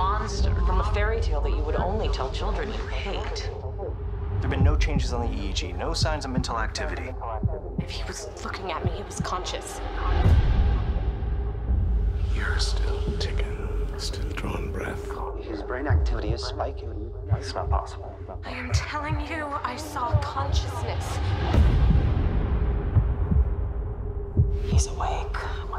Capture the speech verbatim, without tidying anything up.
monster from a fairy tale that you would only tell children you hate. There have been no changes on the E E G, no signs of mental activity. If he was looking at me, he was conscious. You're still ticking, still drawing breath. His brain activity is spiking. It's not possible. I am telling you, I saw consciousness. He's awake.